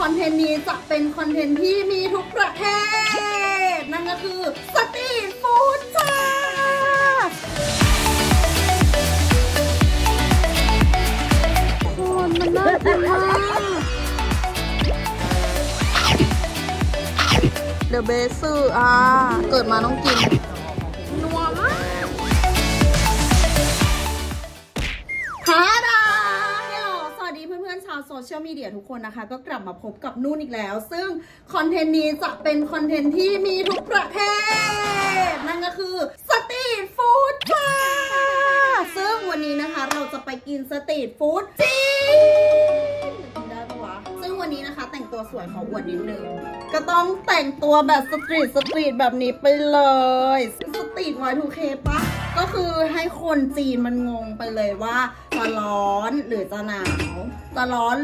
คอนเทนต์นี้จะเป็นคอนเทนต์ที่มีทุกประเทศนั่นก็คือสตรีทฟู้ดจ้าคนมันน่ากินมากเดอะเบสซ์เกิดมาต้องกินนัวมากค่ะโซเชียลมีเดียทุกคนนะคะก็กลับมาพบกับนุ่นอีกแล้วซึ่งคอนเทนต์นี้จะเป็นคอนเทนต์ที่มีทุกประเทศนั่นก็คือสตรีทฟู้ดค่ะซึ่งวันนี้นะคะเราจะไปกินสตรีทฟู้ดจีนได้ปะวะซึ่งวันนี้นะคะแต่งตัวสวยขออวดนิดนึงก็ต้องแต่งตัวแบบสตรีทแบบนี้ไปเลยสตรีท Y2K ปะก็คือให้คนจีนมันงงไปเลยว่าจะร้อนหรือจะหนาวเอ๊ะร้อน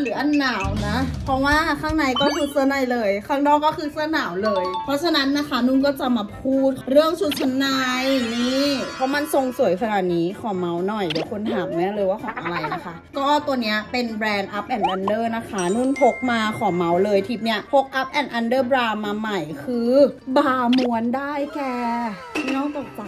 หรืออันหนาวนะเพราะว่าข้างในก็คือเสื้อในเลยข้างนอกก็คือเสื้อหนาวเลยเพราะฉะนั้นนะคะนุ่นก็จะมาพูดเรื่องชุดชั้นในนี่เพราะมันทรงสวยขนาดนี้ขอเมาส์หน่อยเดี๋ยวคนถามแน่เลยว่าของอะไรนะคะก็ตัวเนี้ยเป็นแบรนด์ Up and Under นะคะนุ่นพกมาขอเมาส์เลยทริปเนี้ยพก Up and Under บรามาใหม่คือบาม้วนได้แกน้องตกใจ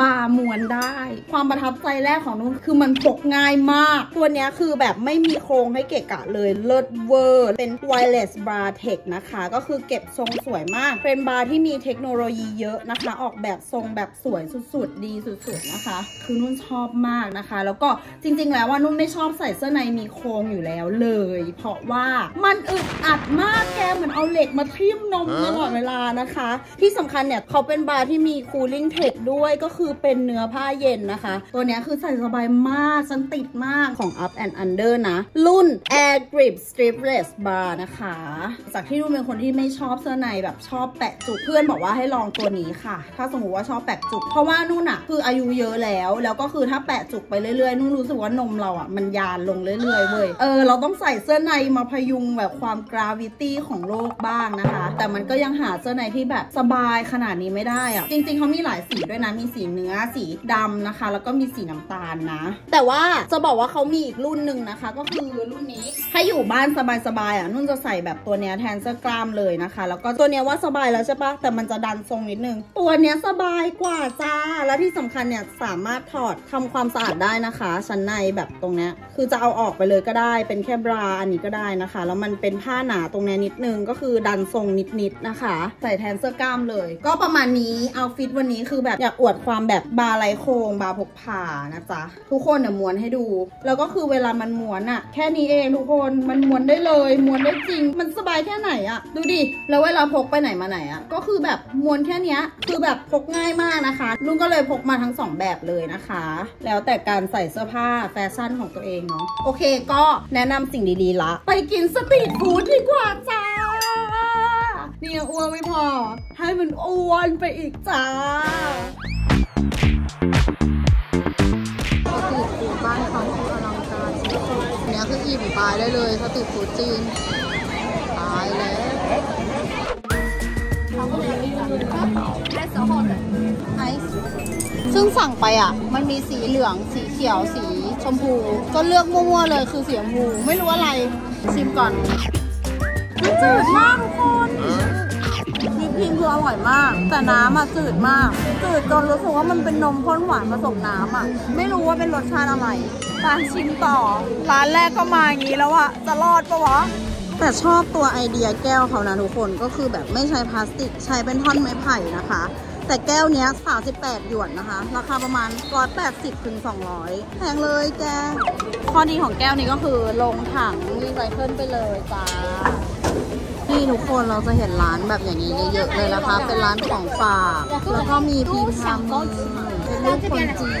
บาม้วนได้ความประทับใจแรกของนุ่นคือมันพกง่ายมากตัวเนี้ยคือแบบไม่มีโครงให้เกะกะเลยเลิศเวอร์เป็น wireless bar tech นะคะก็คือเก็บทรงสวยมากเป็นบาร์ที่มีเทคโนโลยีเยอะนะคะออกแบบทรงแบบสวยสุดๆดีสุดๆนะคะคือนุ่นชอบมากนะคะแล้วก็จริงๆแล้วว่านุ่นไม่ชอบใส่เสื้อในมีโครงอยู่แล้วเลยเพราะว่ามันอึดอัดมากแกเหมือนเอาเหล็กมาทิ่มนมตลอดเวลานะคะที่สำคัญเนี่ยเขาเป็นบาร์ที่มีคูลิ่งเทคด้วยก็คือเป็นเนื้อผ้าเย็นนะคะตัวนี้คือใส่สบายมากฉันติดมากของ Up and Under นะรุ่น Air Grip Strapless Bar นะคะจากที่นุ่นเป็นคนที่ไม่ชอบเสื้อในแบบชอบแปะจุกเพื่อนบอกว่าให้ลองตัวนี้ค่ะถ้าสมมติว่าชอบแปะจุกเพราะว่านุ่นอะคืออายุเยอะแล้วก็คือถ้าแปะจุกไปเรื่อยๆนุ่นรู้สึกว่านมเราอะมันยานลงเรื่อยๆเว้ยเราต้องใส่เสื้อในมาพยุงแบบความกราวิตี้ของโลกบ้างนะคะแต่มันก็ยังหาเสื้อในที่แบบสบายขนาดนี้ไม่ได้อะจริงๆเขามีหลายสีด้วยนะมีสีเนื้อสีดำนะคะแล้วก็มีสีน้ำตาลนะแต่ว่าจะบอกว่าเขามีอีกรุ่นหนึ่งนะคะก็คือรุ่นนี้ถ้าอยู่บ้านสบายๆอ่ะนุ่นจะใส่แบบตัวเนี้ยแทนเสื้อกล้ามเลยนะคะแล้วก็ตัวเนี้ยว่าสบายแล้วใช่ปะแต่มันจะดันทรงนิดนึงตัวเนี้ยสบายกว่าจ้าและที่สำคัญเนี่ยสามารถถอดทำความสะอาดได้นะคะชั้นในแบบตรงเนี้ยคือจะเอาออกไปเลยก็ได้เป็นแค่บราอันนี้ก็ได้นะคะแล้วมันเป็นผ้าหนาตรงเนี้ยนิดนึงก็คือดันทรงนิดๆนะคะใส่แทนเสื้อกล้ามเลยก็ประมาณนี้เอาฟิตวันนี้คือแบบอยากอวดความแบบบาร์ไร้โครงบาร์พกพานะจ๊ะทุกคนเนี่ยม้วนให้ดูแล้วก็คือเวลามันม้วนอะแค่นี้เองทุกคนมันม้วนได้เลยม้วนได้จริงมันสบายแค่ไหนอะดูดิแล้วเวลาพกไปไหนมาไหนอะก็คือแบบม้วนแค่นี้คือแบบพกง่ายมากนะคะนุ่นก็เลยพกมาทั้ง2แบบเลยนะคะแล้วแต่การใส่เสื้อผ้าแฟชั่นของตัวเองเนาะโอเคก็แนะนำสิ่งดีๆละไปกินสตรีทฟู้ดดีกว่าจ้านี่อ้วนไม่พอให้มันอ้วนไปอีกจ้าสตรีทฟู้ดบ้านเขาคืออลังการอันนี้คืออิ่มตายได้เลยสตรีทฟู้ดจีนตายแล้วซึ่งสั่งไปอ่ะมันมีสีเหลืองสีเขียวสีชมพูก็เลือกมั่วๆเลยคือสีชมพูไม่รู้อะไรชิมก่อนจืดมากทุกคนวิปครีมคืออร่อยมากแต่น้ำอ่ะจืดมากจืดจนรู้สึกว่ามันเป็นนมข้นหวานผสมน้ำอ่ะไม่รู้ว่าเป็นรสชาติอะไรการชิมต่อร้านแรกก็มาอย่างนี้แล้วอ่ะจะรอดปะวะแต่ชอบตัวไอเดียแก้วเขานะทุกคนก็คือแบบไม่ใช้พลาสติกใช้เป็นท่อนไม้ไผ่นะคะแต่แก้วเนี้ย38หยวนนะคะราคาประมาณ180ถึง200แพงเลยแกข้อดีของแก้วนี้ก็คือลงถังรีไซเคิลไปเลยจ้านี่ทุกคนเราจะเห็นร้านแบบอย่างนี้เยอะเลยนะคะเป็นร้านของฝากแล้วก็มีพิมพ์ทำมือเป็นรูปคนจีน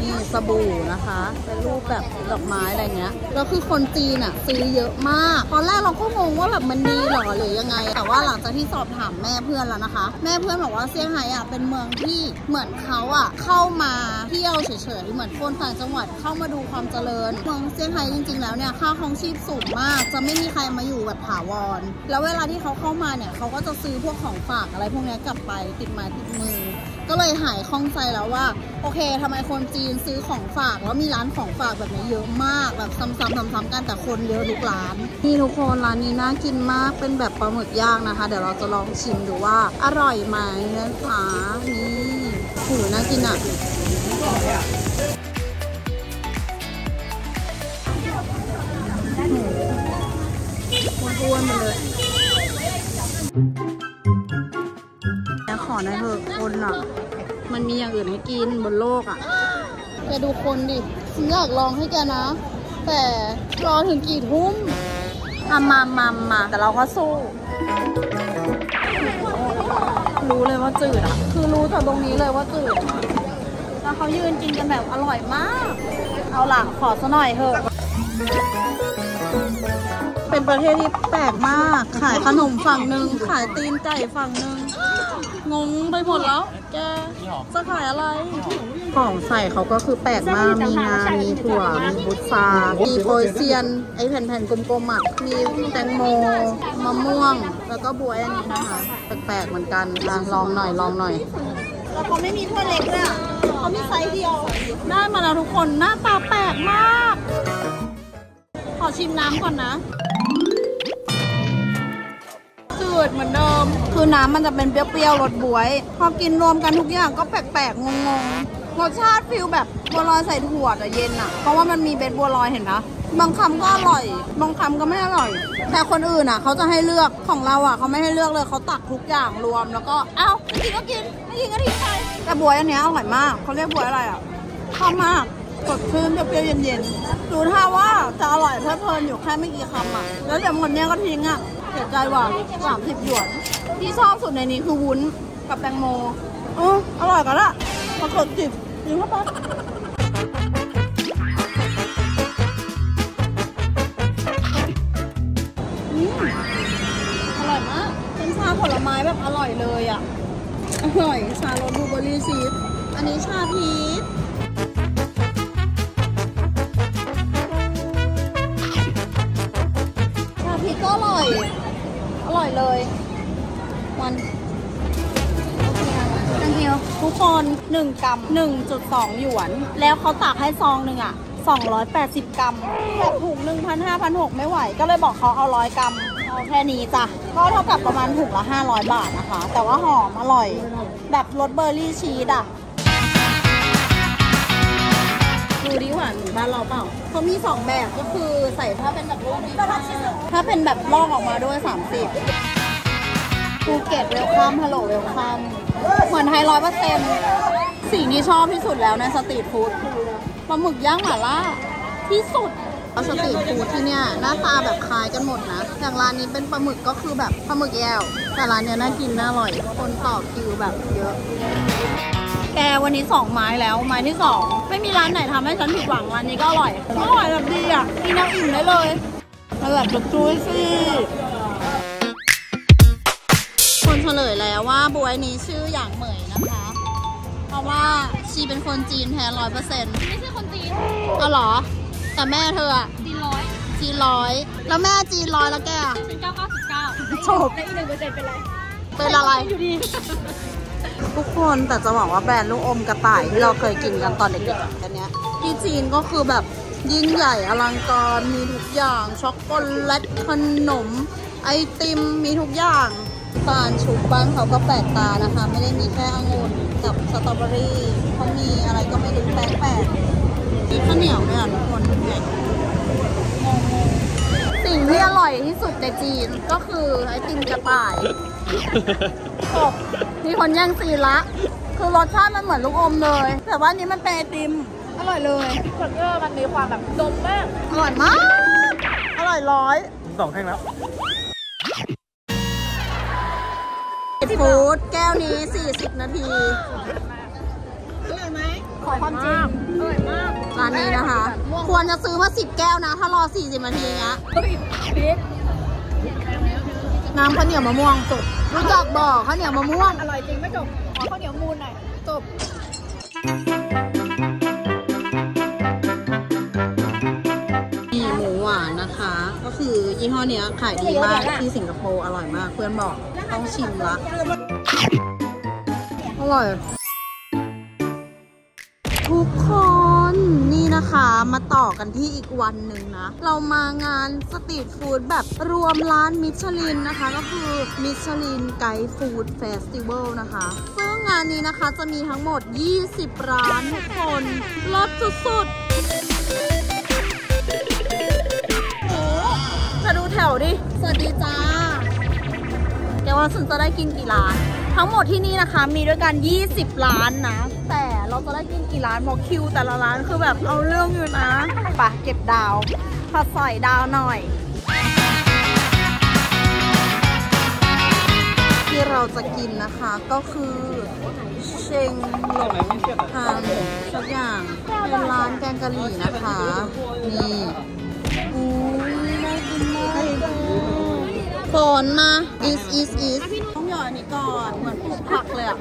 นี่สบู่นะคะเป็นรูปแบบดอกไม้อะไรเงี้ยแล้วคือคนจีนอ่ะซื้อเยอะมากตอนแรกเราก็งงว่าแบบมันดีหรอหรือยังไงแต่ว่าหลังจากที่สอบถามแม่เพื่อนแล้วนะคะแม่เพื่อนบอกว่าเซี่ยงไฮ้อ่ะเป็นเมืองที่เหมือนเขาอ่ะเข้ามาเที่ยวเฉยๆเหมือนคนต่างจังหวัดเข้ามาดูความเจริญเมืองเซี่ยงไฮ้จริงๆแล้วเนี่ยค่าครองชีพสูงมากจะไม่มีใครมาอยู่แบบถาวรแล้วเวลาที่เขาเข้ามาเนี่ยเขาก็จะซื้อพวกของฝากอะไรพวกนี้กลับไปติดไม้ติดมือ ก็เลยหายคล่องใจแล้วว่าโอเคทำไมคนจีนซื้อของฝากแล้วมีร้านของฝากแบบนี้เยอะมากแบบซ้ำๆกันแต่คนเยอะทุกร้านนี่ทุกคนร้านนี้น่ากินมากเป็นแบบปลาหมึกย่างนะคะเดี๋ยวเราจะลองชิมดูว่าอร่อยไหมนะจ๊ะนี่โหน่ากินอ่ะอ้วนมาเลยแล้วขอหน่อยเถอะคนอ่ะมันมีอย่างอื่นให้กินบนโลกอ่ะแกดูคนดิฉันอยากลองให้แกนะแต่รอถึงกี่ทุ่มมาแต่เราก็สู้รู้เลยว่าจืดอ่ะคือรู้จากตรงนี้เลยว่าจืดแล้วเขายืนกินกันแบบอร่อยมากเอาล่ะขอซะหน่อยเถอะเป็นประเทศที่แปลกมากขายขนมฝั่งหนึ่งขายตีนไก่ฝั่งหนึ่งงงไปหมดแล้วแกจะขายอะไรของใส่เขาก็คือแปลกมากมีงามีถั่วมีบุษรามีโพเซียนไอแผ่นๆกลมๆอ่ะมีแตงโมมะม่วงแล้วก็บัวอันนี้นะคะแปลกๆเหมือนกันลองหน่อยแล้วเขาไม่มีถ้วยเล็กเลยอ่ะเขามีไซส์เดียวได้มาแล้วทุกคนหน้าตาแปลกมากขอชิมน้ำก่อนนะจืดเหมือนเดิมคือน้ำมันจะเป็นเปรี้ยวๆรสบวยพอกินรวมกันทุกอย่างก็แปลกๆงงๆรสชาติฟิลแบบบัวลอยใส่ถั่วแต่เย็นอ่ะเพราะว่ามันมีเบ็ดบัวลอยเห็นนะบางคำก็อร่อยบางคำก็ไม่อร่อยแต่คนอื่นอ่ะเขาจะให้เลือกของเราอ่ะเขาไม่ให้เลือกเลยเขาตักทุกอย่างรวมแล้วก็เอ้ากินก็กินไม่กินก็ทิ้งไปแต่บวยอันนี้อร่อยมากเขาเรียกบวยอะไรอ่ะชอบมากสดชื่นเปรี้ยวเย็นๆดูท่าว่าจะอร่อยเพลิดเพลินอยู่แค่ไม่กี่คำอ่ะแล้วเดี๋ยวหมดเนี้ยก็ทิ้งอ่ะเสียใจว่ะ30 หยวนที่ชอบสุดในนี้คือวุ้นกับแตงโมอร่อยกันละมาสดจิบจริงปะปะอร่อยมากเป็นชาผลไม้แบบอร่อยเลยอ่ะอร่อยชารสบลูเบอร์รี่ซีดอันนี้ชาพีชก็อร่อยเลยวันตังเกียวทุกคน1 กรัม 1.2 หยวนแล้วเขาตักให้ซองหนึ่งอ่ะ280 กรัมแบบถุง 1,500 ไม่ไหวก็เลยบอกเขาเอา100 กรัมเอาแค่นี้จ้ะก็เท่ากับประมาณถุงละ500 บาทนะคะแต่ว่าหอมอร่อยแบบรสเบอร์รี่ชีสอ่ะดูดิหวานเหมือนบ้านเราเปล่าเขามี2แบบก็คือใส่ถ้าเป็นแบบลอกถ้าเป็นแบบลอกออกมาด้วย30ภูเก็ตเวลคัมฮัลโหลเวลคัมเหมือนไทย100%สิ่งที่ชอบที่สุดแล้วในสตรีทฟู้ดปลาหมึกย่างหม่าล่าที่สุดสตรีทฟู้ดที่เนี่ยหน้าตาแบบคล้ายกันหมดนะอย่างร้านนี้เป็นปลาหมึกก็คือแบบปลาหมึกแย่แต่ร้านเนี้ยน่ากินน่าอร่อยคนต่อคิวแบบเยอะแกวันนี้2 ไม้แล้วไม้ที่2ไม่มีร้านไหนทำให้ฉันผิดหวังร้านนี้ก็อร่อยแบบดีอ่ะกินแล้วอิ่มได้เลยอร่อยแบบจุ้ยซี่คนเฉลยแล้วว่าบวยนี้ชื่ออย่างเหมยนะคะเพราะว่าชีเป็นคนจีนแท้100%ไม่ใช่คนจีนเอาหรอแต่แม่เธอจีนร้อยแล้วแม่จีนร้อยแล้วแกเป็น999จบได้1%เป็นไรเป็นอะไรอยู่ดีทุกคนแต่จะบอกว่าแบรนด์ลูกอมกระต่ายที่เราเคยกินกันตอนเด็กๆอันเนี้ยที่จีนก็คือแบบยิ่งใหญ่อลังการมีทุกอย่างช็อกโกแลตขนมไอติมมีทุกอย่างตาลชุบบ้านเขาก็แปลกตานะคะไม่ได้มีแค่องุ่นกับสตรอเบอรี่เขามีอะไรก็ไม่รู้แปลกมีข้าวเหนียวเนี่ยทุกคนใหญ่สิ่งที่อร่อยที่สุดในจีนก็คือไอติมกระต่ายมีคนแย่งซีละคือรสชาติมันเหมือนลูกอมเลยแต่ว่านี้มันเป็นไอติมอร่อยเลยเบอร์เกอร์มันมีความแบบดมมากอร่อยมากอร่อย102 แท่งแล้วฟู้ดแก้วนี้40 นาทีอร่อยไหมขอความจริงอร่อยมากร้านนี้นะคะควรจะซื้อมา10 แก้วนะถ้ารอ40 นาทีเงี้ยน้ำข้าวเหนียวมะม่วงจบรู้จักบอกข้าวเหนียวมะม่วงอร่อยจริงไม่จบขอข้าวเหนียวมูนหน่อยจบมีหมูหวานนะคะก็คือยี่ห้อเนี้ยขายดีมากที่สิงคโปร์อร่อยมากเพื่อนบอกต้องชิมละอร่อย ทุกคนนี่นะคะมาต่อกันที่อีกวันหนึ่งนะเรามางานสตรีทฟู้ดแบบรวมร้านมิชลินนะคะก็คือมิชลินไกด์ฟู้ดเฟสติวัลนะคะซึ่งงานนี้นะคะจะมีทั้งหมด20ร้านทุกคนรสสุดๆโอ้จะดูแถวดิสวัสดีจ้าแกว่าฉันจะได้กินกี่ร้านทั้งหมดที่นี่นะคะมีด้วยกัน20ร้านนะแต่เราจะได้กินกี่ร้านเพราะคิวแต่ละร้านคือแบบเอาเรื่องอยู่นะไปเก็บดาวพอสอยดาวหน่อยที่เราจะกินนะคะก็คือเชงหลงทางสักอย่างเป็นร้านแกงกะหรี่นะคะนี่อู้น่ากินมากฝนมาต้องหยอดอันนี้ก่อนเหมือนปลูกผักเลยอะ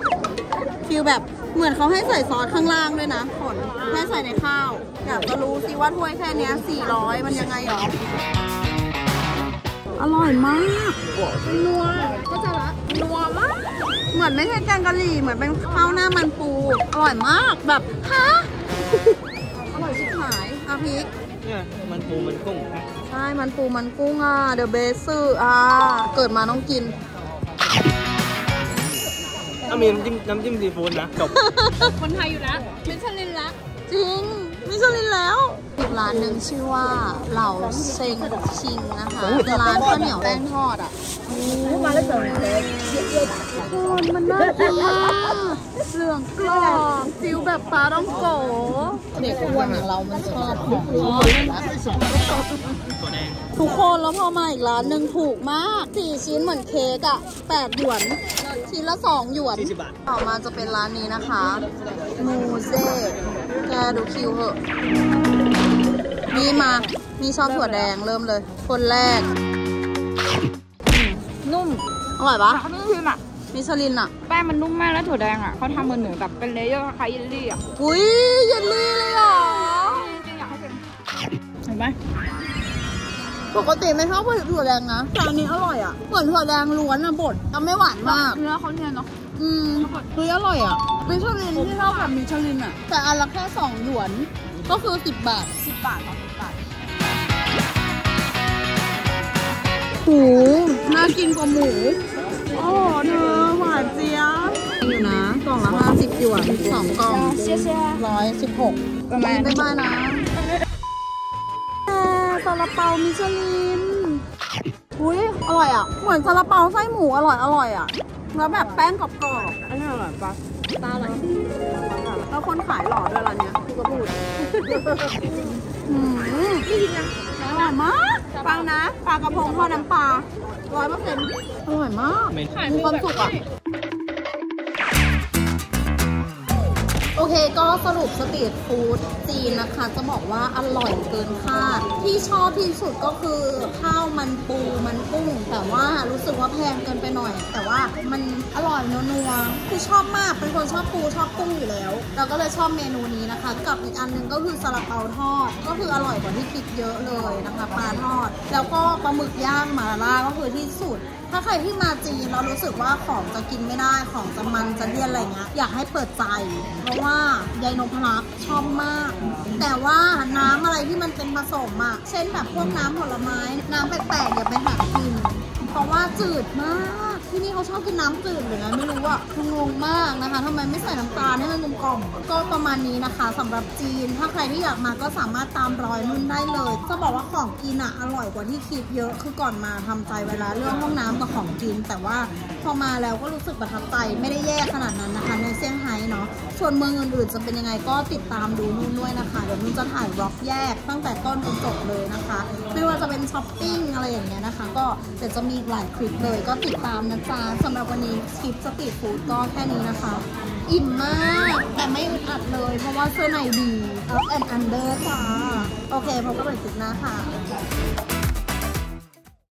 ฟีลแบบเหมือนเขาให้ใส่ซอสข้างล่างด้วยนะฝนให้ใส่ในข้าวอยากจะรู้สิว่าถ้วยแค่นี้400มันยังไงหรออร่อยมากนัวก็จะละนัวมากเหมือนไม่ใช่แกงกะหรี่เหมือนเป็นข้าวหน้ามันปูอร่อยมากแบบฮะอร่อยชิบหายอาพิกมันปูมันกุ้งใช่มันปูมันกุ้งอ่ะเดอะเบสซ์อ่ะเกิดมาต้องกินถ้ามีน้ำจิ้มซีฟู้ดนะจบคนไทยอยู่นะมิชลินละจริงมิชลินแล้วอีกร้านหนึ่งชื่อว่าเหล่าเซ็งชิงนะคะเป็นร้านข้าวเหนียวแป้งทอดอ่ะมาแล้วเจอเลยมันน่ากินเหลืองกรอบฟิวแบบปลาต้องโกเด็กอ้วนอย่างเรามันชอบของทอดทุกคนแล้วพอมาอีกร้านหนึ่งถูกมาก4ชิ้นเหมือนเค้กอ่ะ8หยวนชิ้นละ2หยวนต่อมาจะเป็นร้านนี้นะคะมูเซ่แกดูคิวเหอะนี่มานี่ชอบถั่วแดงเริ่มเลยคนแรกนุ่มอร่อยปะเขาไม่ชิมอ่ะมิชลินอ่ะแป้งมันนุ่มมากแล้วถั่วแดงอ่ะเขาทำเหมือนแบบเป็นเลเยอร์คล้ายเยลลี่อ่ะอุ้ยเยลลี่เลยเหรอจริงอยากให้เป็นเห็นไหมปกติไม่ชอบถั่วแดงนะแต่อันนี้อร่อยอ่ะเหมือนถั่วแดงล้วนอ่ะบดแต่ไม่หวานมากเนื้อเขาเนียนเนาะคืออร่อยอ่ะมิชลินที่ชอบแบบมิชลินอ่ะแต่อันละแค่2หยวนก็คือ10 บาท10 บาทต่อ10 บาทหมูน่ากินกว่าหมูโอ้เธอหวานเจี๊ยบอยู่นะกล่องละ50หยวน2กล่อง116ประมาณไม่บ้านะซาลาเปามิชลินอุ้ยอร่อยอ่ะเหมือนซาลาเปาไส้หมูอร่อยอ่ะแล้วแบบแป้งกรอบๆอันนี้อร่อยปะตาอร่อยแล้วคนขายหล่อด้วยร้านเนี้ยกูก็พูดนี่กินยังอร่อยมากฟังนะปลากระพงทอดน้ำปลา100%อร่อยมากมีความสุขอ่ะโอเคก็สรุปสตรีทฟู้ดจีนนะคะจะบอกว่าอร่อยเกินคาดที่ชอบที่สุดก็คือข้าวมันปูมันกุ้งแต่ว่ารู้สึกว่าแพงเกินไปหน่อยแต่ว่ามันอร่อยนัวๆคือชอบมากเป็นคนชอบปูชอบกุ้งอยู่แล้วเราก็เลยชอบเมนูนี้นะคะกับอีกอันนึงก็คือซาลาเปาทอดก็คืออร่อยกว่าที่คิดเยอะเลยนะคะปลาทอดแล้วก็ปลาหมึกย่างมาล่าก็คือที่สุดถ้าใครที่มาจีนเรารู้สึกว่าของจะกินไม่ได้ของจะมันจะเลี่ยนอะไรเงี้ยอยากให้เปิดใจเพราะว่ายายนพรัตน์ชอบมากแต่ว่าน้ำอะไรที่มันเป็นผสมอ่ะเช่นแบบพวกน้ำผลไม้น้ำแปลกๆอย่าไปหากินเพราะว่าจืดมากที่นี่เขาชอบกินน้ำจืดหรือไงไม่รู้อ่ะงงมากนะคะทำไมไม่ใส่น้ำตาลให้มันกลมกล่อมก็ประมาณนี้นะคะสำหรับจีนถ้าใครที่อยากมาก็สามารถตามรอยนุ่นได้เลยจะบอกว่าของกินอ่ะอร่อยกว่าที่คิดเยอะคือก่อนมาทำใจเวลาเรื่องห้องน้ำกับของกินแต่ว่าพอมาแล้วก็รู้สึกประทับใจไม่ได้แย่ขนาดนั้นนะคะในเซี่ยงไฮ้เนาะส่วนเมืองอื่นๆจะเป็นยังไงก็ติดตามดูนุ่นด้วยนะคะเดี๋ยวนุ่นจะถ่ายบล็อกแยกตั้งแต่ต้นจนจบเลยนะคะไม่ว่าจะเป็นช้อปปิ้งอะไรอย่างเงี้ยนะคะก็แต่จะมีหลายคลิปเลยก็ติดตามนะจ๊ะสำหรับวันนี้คลิปสตรีทฟู้ดก็แค่นี้นะคะอิ่มมากแต่ไม่อึดอัดเลยเพราะว่าเสื้อในดี Up and Under ค่ะโอเคพบกันใหม่คลิปหน้าค่ะ